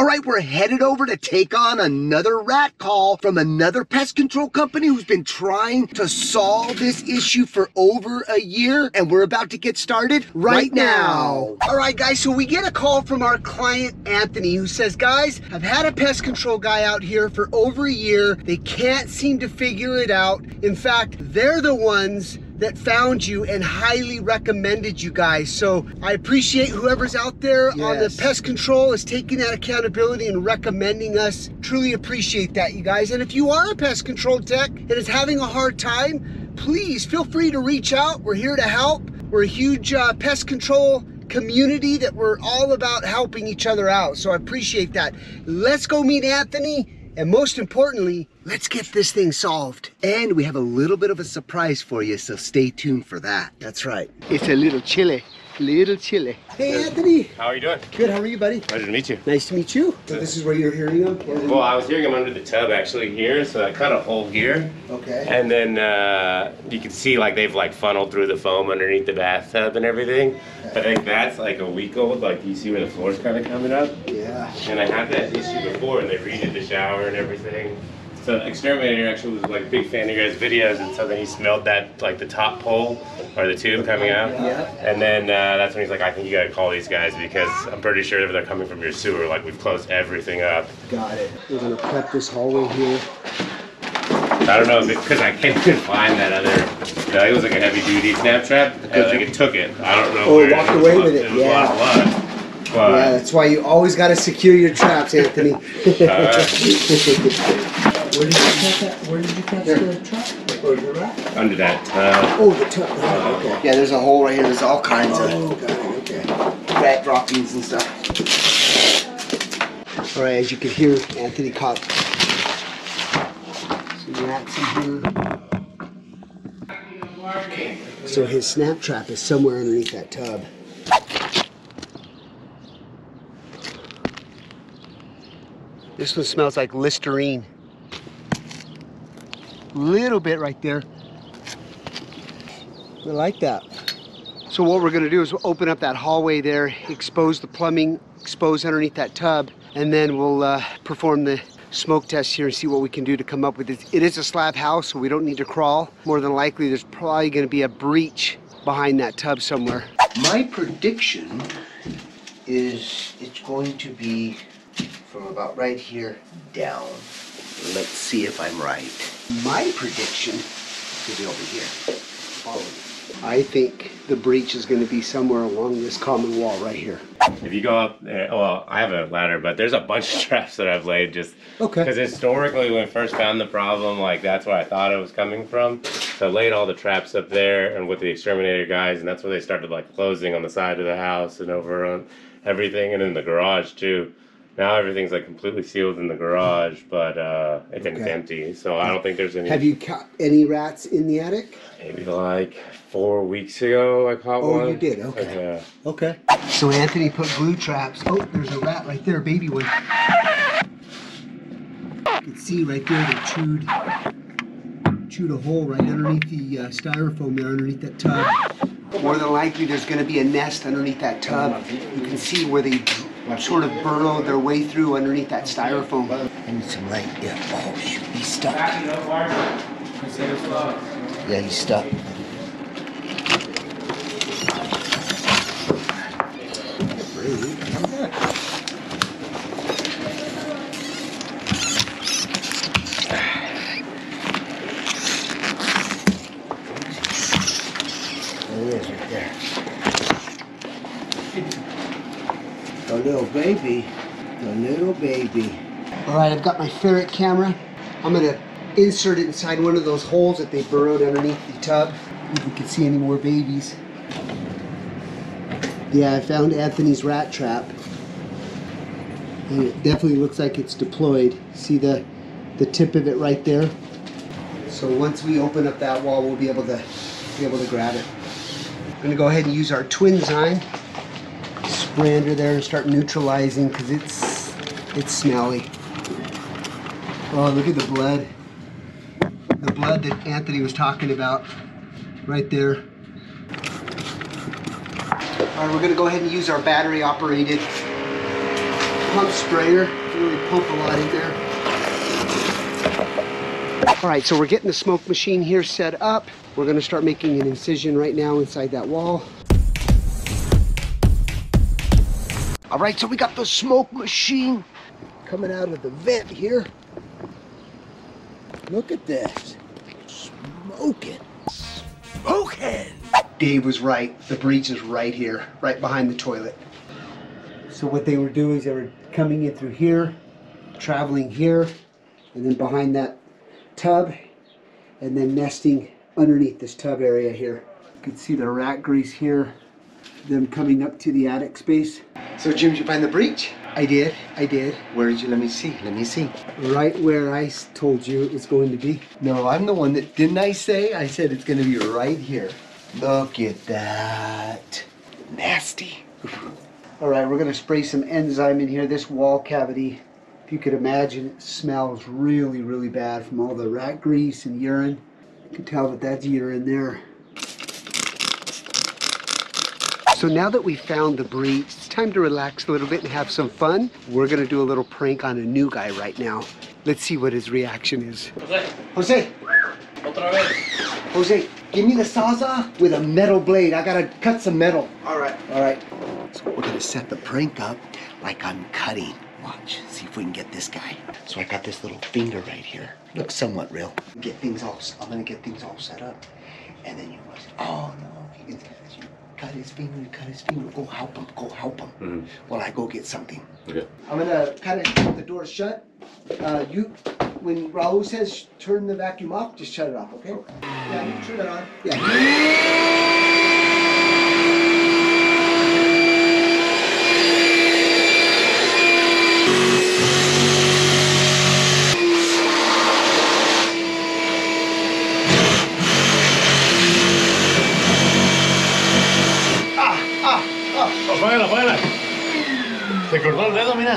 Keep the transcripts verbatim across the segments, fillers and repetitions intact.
All right, we're headed over to take on another rat call from another pest control company who's been trying to solve this issue for over a year, and we're about to get started right, right now. now. All right, guys, so we get a call from our client, Anthony, who says, guys, I've had a pest control guy out here for over a year. They can't seem to figure it out. In fact, they're the ones that found you and highly recommended you guys. So I appreciate whoever's out there yes. on the pest control is taking that accountability and recommending us. Truly appreciate that, you guys. And if you are a pest control tech and is having a hard time, please feel free to reach out. We're here to help. We're a huge uh, pest control community that we're all about helping each other out. So I appreciate that. Let's go meet Anthony. And most importantly, let's get this thing solved. And we have a little bit of a surprise for you, so stay tuned for that. That's right. It's a little chile, little chile. Hey, Anthony. How are you doing? Good, how are you, buddy? Pleasure to meet you. Nice to meet you. So this is where you're hearing him? Well, I was hearing him under the tub, actually, here, so I cut a hole here. Okay. And then uh, you can see, like, they've, like, funneled through the foam underneath the bathtub and everything. Okay. I think that's, like, a week old. Like, you see where the floor's kind of coming up? Yeah. And I had that issue before, and they redid the shower and everything. So exterminator actually was like a big fan of your guys' videos, and so then he smelled that, like the top pole or the tube coming out. Yeah. And then uh, that's when he's like, I think you gotta call these guys because I'm pretty sure they're coming from your sewer. Like we've closed everything up. Got it. We're gonna prep this hallway here. I don't know, because I can't even find that other, no, it was like a heavy duty snap trap. And like it took it. I don't know. Oh, it walked away with it. It was yeah. a lot of blood. But yeah, that's why you always gotta secure your traps, Anthony. uh, Where did you catch that? Where did you catch the trap? Or the rat? Under that. Uh, oh, the tub. Oh, okay. Yeah, there's a hole right here. There's all kinds oh, of okay. okay. rat droppings and stuff. All right, as you can hear, Anthony caught some rats in here. Okay. So his snap trap is somewhere underneath that tub. This one smells like Listerine. Little bit right there. I like that. So what we're going to do is we'll open up that hallway there, expose the plumbing, expose underneath that tub, and then we'll uh, perform the smoke test here and see what we can do to come up with it. It is a slab house, so we don't need to crawl. More than likely, there's probably going to be a breach behind that tub somewhere. My prediction is it's going to be from about right here down. Let's see if I'm right. My prediction could be over here. Follow me. I think the breach is going to be somewhere along this common wall right here. If you go up, well, I have a ladder, but there's a bunch of traps that I've laid just okay. Because historically, when I first found the problem, like that's where I thought it was coming from. So I laid all the traps up there and with the exterminator guys, and that's where they started like closing on the side of the house and over on everything and in the garage too. Now everything's like completely sealed in the garage, but uh, it's okay. empty, so I don't think there's any. Have you caught any rats in the attic? Maybe like four weeks ago I caught oh, one. Oh, you did, okay. Uh, okay. So Anthony put glue traps. Oh, there's a rat right there, baby one. You can see right there they chewed, chewed a hole right underneath the uh, styrofoam there, underneath that tub. More than likely there's going to be a nest underneath that tub. You can see where they sort of burrow their way through underneath that styrofoam. I need some light. Yeah. Oh, shoot. He's stuck. Yeah, he's stuck. Baby, the little baby. All right, I've got my ferret camera. I'm gonna insert it inside one of those holes that they burrowed underneath the tub. If we can see any more babies. Yeah, I found Anthony's rat trap. And it definitely looks like it's deployed. See the, the tip of it right there? So once we open up that wall, we'll be able to, be able to grab it. I'm gonna go ahead and use our Twin Enzyme spray under there and start neutralizing because it's it's smelly. Oh, look at the blood. The blood that Anthony was talking about right there. All right, we're going to go ahead and use our battery operated pump sprayer. You can really pump a lot in there. All right, so we're getting the smoke machine here set up. We're gonna start making an incision right now inside that wall. All right, so we got the smoke machine coming out of the vent here. Look at this, smoking. Smoking! Dave was right, the breach is right here, right behind the toilet. So what they were doing is they were coming in through here, traveling here, and then behind that tub, and then nesting underneath this tub area here. You can see the rat grease here, them coming up to the attic space. So Jim, did you find the breach? I did, I did. Where did you, let me see, let me see. Right where I told you it's going to be. No, I'm the one that, didn't I say? I said it's gonna be right here. Look at that. Nasty. All right, we're gonna spray some enzyme in here. This wall cavity, if you could imagine, it smells really, really bad from all the rat grease and urine. You can tell that that's urine there. So now that we found the breach, it's time to relax a little bit and have some fun. We're gonna do a little prank on a new guy right now. Let's see what his reaction is. Jose. Jose. Otra vez. Jose, give me the sawzall with a metal blade. I gotta cut some metal. All right. All right. So we're gonna set the prank up like I'm cutting. Watch, see if we can get this guy. So I got this little finger right here. Looks somewhat real. Get things all, I'm gonna get things all set up. And then you must, oh no, he can, you cut his finger, cut his finger, go help him, go help him. Mm-hmm. While I go get something. Okay. I'm gonna kind of keep the door shut. Uh, you, when Raul says turn the vacuum off, just shut it off, okay? Okay. Yeah, you turn it on. Yeah. Se cortó el dedo, mira.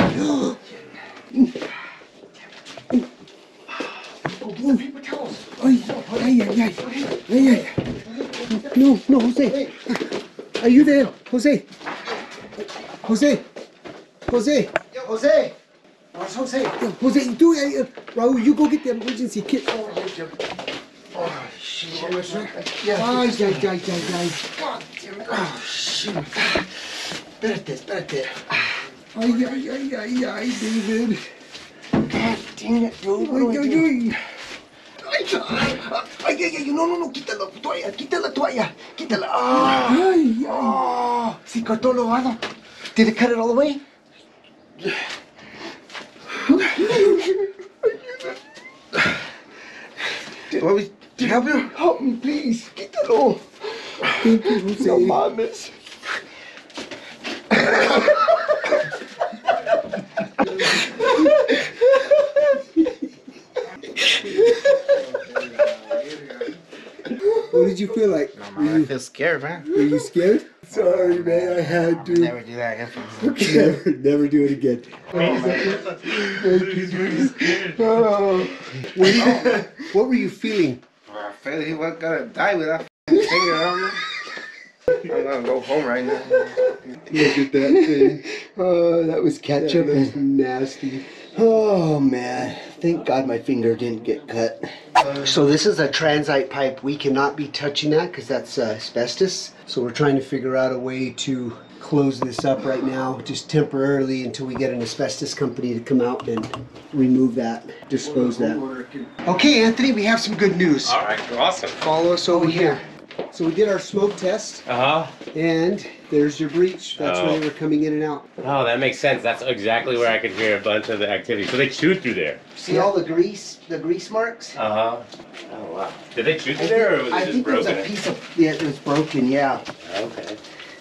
Ay, ay, ay. Ay, ay. No, no, Jose. Are you there? Jose. Jose. Jose. Yo, Jose. Where's Jose? Yo, Jose, do uh, Raul, you go get the emergency kit. Oh, yeah, oh shit. Yeah. Ay, ay, ay, ay, ay. God damn it. Oh, shit. Espérate, espérate. Ay, ay, ay, ay, ay, David. God dang it, dude. Ay, ay, ay. Ay, ay, ay, ay, no, no, no, quita la toalla, quita la toalla, quita la. Oh, ay, ay. Oh, se cortó lo lado. Did it cut it all the way? Yeah. What was, did help you? Help me, please. Quítalo. Thank you, Jose. No mames. What did you feel like? No, man, you, I feel scared, man. Were you scared? Sorry, man, I had to. I'll never do that again. Okay. Never, never do it again. Oh, oh, he's really scared. Oh. What, you, what were you feeling? I felt he was gonna die with that f***ing finger on me. I'm gonna go home right now. Look at that thing. Oh, that was ketchup. That was nasty. Oh, man. Thank God my finger didn't get cut. So this is a transite pipe. We cannot be touching that because that's uh, asbestos. So we're trying to figure out a way to close this up right now, just temporarily until we get an asbestos company to come out and remove that, dispose that. Okay, Anthony, we have some good news. All right, awesome. Follow us over here. So we did our smoke test, uh-huh. and there's your breach. That's oh. where they were coming in and out. Oh, that makes sense. That's exactly where I could hear a bunch of the activity. So they chewed through there. See yeah. all the grease, the grease marks? Uh-huh. Oh, wow. Did they chew through I there, think, or was it I just broken? I think there's a piece of, yeah, it was broken, yeah. Okay.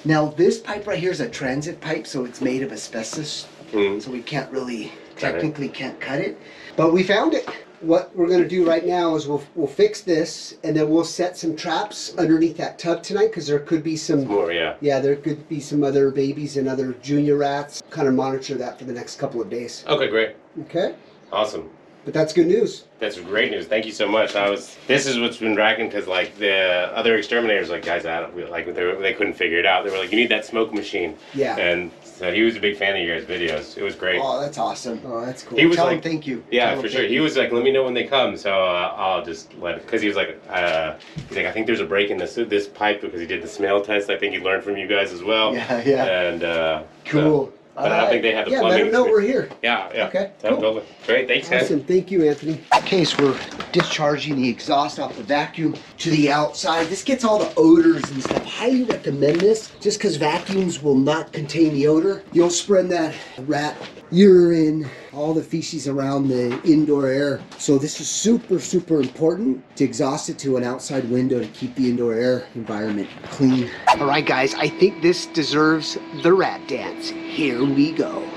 Now, this pipe right here is a transit pipe, so it's made of asbestos. Mm. So we can't really, technically can't cut it. But we found it. What we're going to do right now is we'll, we'll fix this, and then we'll set some traps underneath that tub tonight, because there could be some more, yeah. Yeah, there could be some other babies and other junior rats. Kind of monitor that for the next couple of days. Okay, great. Okay. Awesome. But that's good news. That's great news. Thank you so much. I was. This is what's been racking because like the other exterminators, like guys, I don't like they, they couldn't figure it out. They were like, you need that smoke machine. Yeah. And so he was a big fan of your guys' videos. It was great. Oh, that's awesome. Oh, that's cool. He was Tell like, him thank you. Yeah, Tell for sure. He was like, let me know when they come, so uh, I'll just let. Because he was like, uh, he's like, I think there's a break in this this pipe because he did the smell test. I think he learned from you guys as well. Yeah, yeah. And uh, cool. So, But uh, I don't think they have the yeah, plumbing. Yeah, let them know we're here. Yeah, yeah. Okay, cool. Totally. Great, thanks, guys. Awesome, thank you, Anthony. In this case, we're discharging the exhaust off the vacuum to the outside. This gets all the odors and stuff. Highly recommend this, just because vacuums will not contain the odor. You'll spread that rat urine, all the feces around the indoor air. So this is super, super important to exhaust it to an outside window to keep the indoor air environment clean. All right, guys, I think this deserves the rat dance. Here we go. Here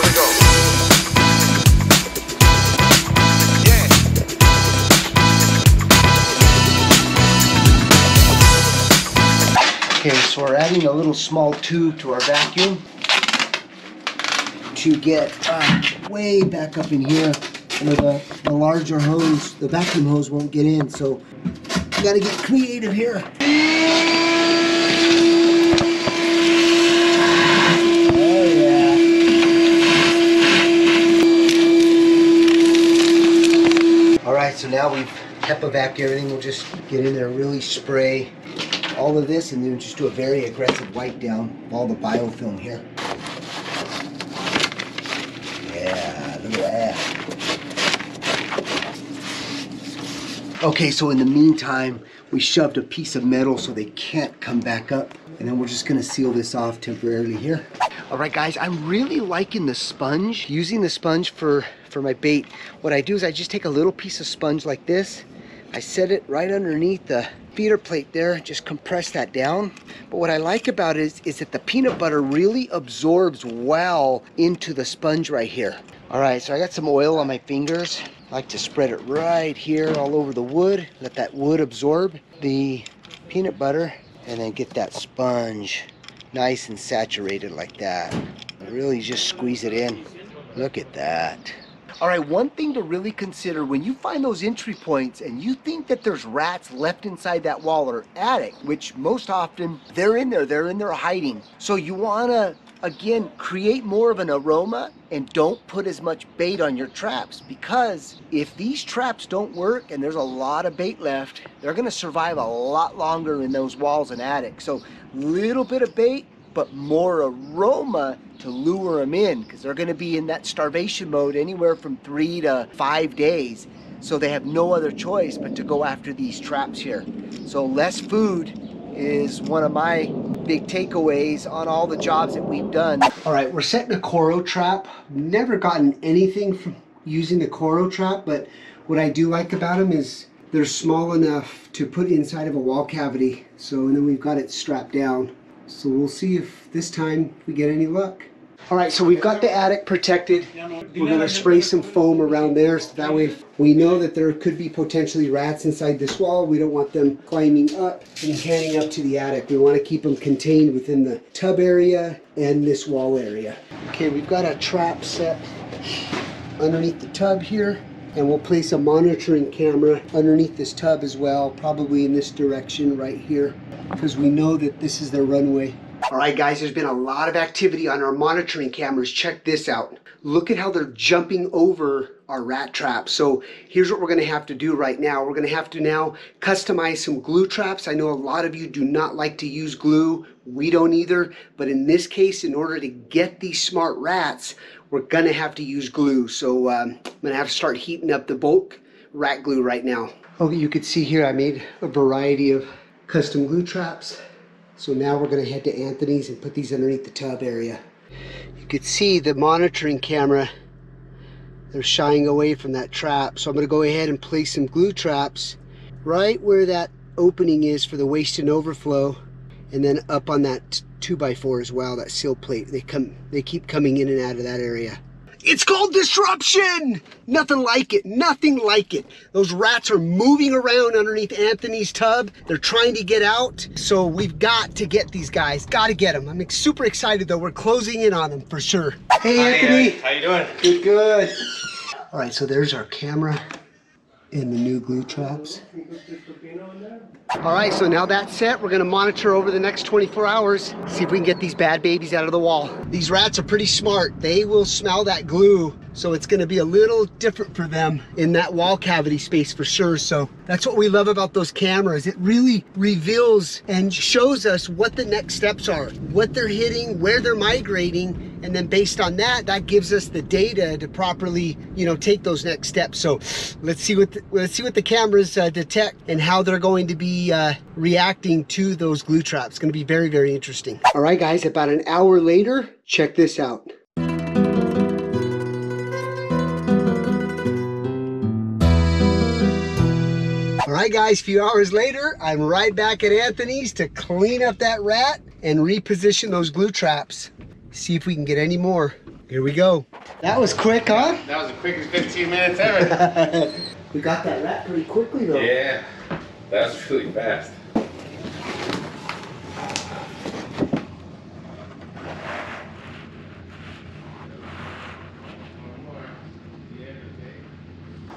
we go. Yeah. Okay, so we're adding a little small tube to our vacuum to get uh, way back up in here. You know, the, the larger hose, the vacuum hose won't get in, so you gotta get creative here. Oh yeah. All right, so now we've HEPA vac everything. We'll just get in there, really spray all of this, and then just do a very aggressive wipe down of all the biofilm here. Okay, so in the meantime, we shoved a piece of metal so they can't come back up. And then we're just gonna seal this off temporarily here. All right, guys, I'm really liking the sponge, using the sponge for, for my bait. What I do is I just take a little piece of sponge like this. I set it right underneath the feeder plate there, just compress that down. But what I like about it is, is that the peanut butter really absorbs well into the sponge right here. All right, so I got some oil on my fingers. I like to spread it right here all over the wood, let that wood absorb the peanut butter, and then get that sponge nice and saturated like that. Really just squeeze it in. Look at that. All right, one thing to really consider when you find those entry points and you think that there's rats left inside that wall or attic, which most often they're in there, they're in there hiding. So you wanna, again, create more of an aroma and don't put as much bait on your traps, because if these traps don't work and there's a lot of bait left, they're gonna survive a lot longer in those walls and attics. So little bit of bait, but more aroma to lure them in, because they're gonna be in that starvation mode anywhere from three to five days. So they have no other choice but to go after these traps here. So less food is one of my big takeaways on all the jobs that we've done. All right, we're setting a coro trap. Never gotten anything from using the coro trap, but what I do like about them is they're small enough to put inside of a wall cavity. So, and then we've got it strapped down. So we'll see if this time we get any luck. All right, so we've got the attic protected. We're gonna spray some foam around there, so that way we know that there could be potentially rats inside this wall. We don't want them climbing up and heading up to the attic. We wanna keep them contained within the tub area and this wall area. Okay, we've got a trap set underneath the tub here, and we'll place a monitoring camera underneath this tub as well, probably in this direction right here, because we know that this is their runway. All right, guys, there's been a lot of activity on our monitoring cameras. Check this out. Look at how they're jumping over our rat traps. So here's what we're gonna have to do right now. We're gonna have to now customize some glue traps. I know a lot of you do not like to use glue. We don't either, but in this case, in order to get these smart rats, we're gonna have to use glue. So um, I'm gonna have to start heating up the bulk rat glue right now. Okay, you can see here I made a variety of custom glue traps. So now we're gonna head to Anthony's and put these underneath the tub area. You could see the monitoring camera, they're shying away from that trap. So I'm gonna go ahead and place some glue traps right where that opening is for the waste and overflow, and then up on that two by four as well, that sill plate. They come, they keep coming in and out of that area. It's called disruption! Nothing like it, nothing like it. Those rats are moving around underneath Anthony's tub. They're trying to get out, so we've got to get these guys, gotta get them. I'm super excited though, we're closing in on them for sure. Hey, Hi, Anthony. Eric. How you doing? Good, good. All right, so there's our camera and the new glue traps. All right, so now that's set. We're gonna monitor over the next twenty-four hours, see if we can get these bad babies out of the wall. These rats are pretty smart. They will smell that glue, so it's gonna be a little different for them in that wall cavity space for sure. So that's what we love about those cameras. It really reveals and shows us what the next steps are, what they're hitting, where they're migrating, and then based on that, that gives us the data to properly, you know, take those next steps. So let's see what the, let's see what the cameras uh, detect and how they're going to be uh, reacting to those glue traps. It's going to be very, very interesting. All right, guys, about an hour later, check this out. All right, guys, a few hours later, I'm right back at Anthony's to clean up that rat and reposition those glue traps. See if we can get any more. Here we go. That was quick, huh? That was the quickest fifteen minutes ever. We got that rat pretty quickly, though. Yeah, that was really fast.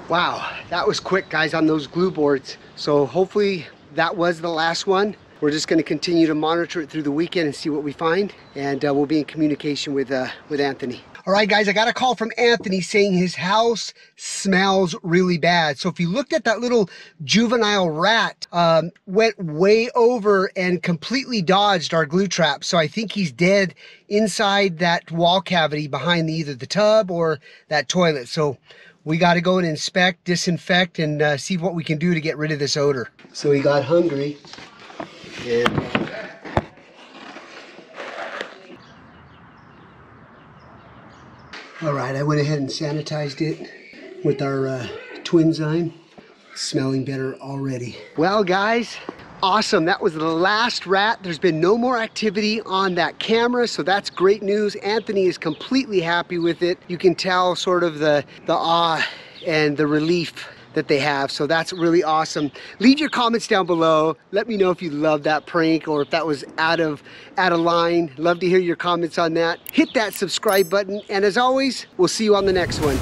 Wow, that was quick, guys, on those glue boards. So hopefully that was the last one. We're just going to continue to monitor it through the weekend and see what we find, and uh, we'll be in communication with uh, with Anthony. All right, guys, I got a call from Anthony saying his house smells really bad. So if you looked at that little juvenile rat, um, went way over and completely dodged our glue trap. So I think he's dead inside that wall cavity behind the, either the tub or that toilet. So we got to go and inspect, disinfect, and uh, see what we can do to get rid of this odor. So he got hungry. And all right, I went ahead and sanitized it with our uh, Twin Enzyme. Smelling better already. Well, guys, awesome. That was the last rat. There's been no more activity on that camera, so that's great news. Anthony is completely happy with it. You can tell sort of the, the awe and the relief that they have, so that's really awesome. Leave your comments down below. Let me know if you love that prank or if that was out of out of line. Love to hear your comments on that. Hit that subscribe button, and as always, we'll see you on the next one.